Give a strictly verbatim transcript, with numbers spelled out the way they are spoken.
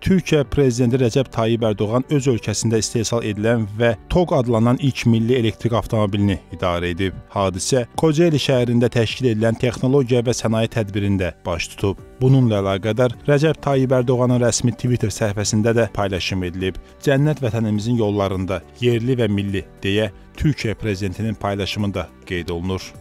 Türkiyə Prezidenti Recep Tayyip Erdoğan öz ölkəsində istehsal edilən və Tok adlanan ilk milli elektrik avtomobilini idarə edib. Hadisə Kocaeli şəhərində təşkil edilən texnologiya və sənaye tədbirində baş tutub. Bununla əlaqədar Recep Tayyip Erdoğanın rəsmi Twitter səhifəsində də paylaşım edilib. Cənnət vətənimizin yollarında yerli və milli deyə Türkiyə Prezidentinin paylaşımında qeyd olunur.